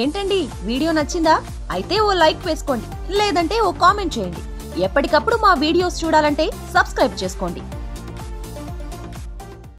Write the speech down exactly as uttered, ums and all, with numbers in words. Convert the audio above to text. ఏంటండి వీడియో నచ్చిందా? అయితే ఓ లైక్ వేసుకోండి, లేదంటే ఓ కామెంట్ చేయండి. ఎప్పటికప్పుడు మా వీడియోస్ చూడాలంటే సబ్స్క్రైబ్ చేసుకోండి.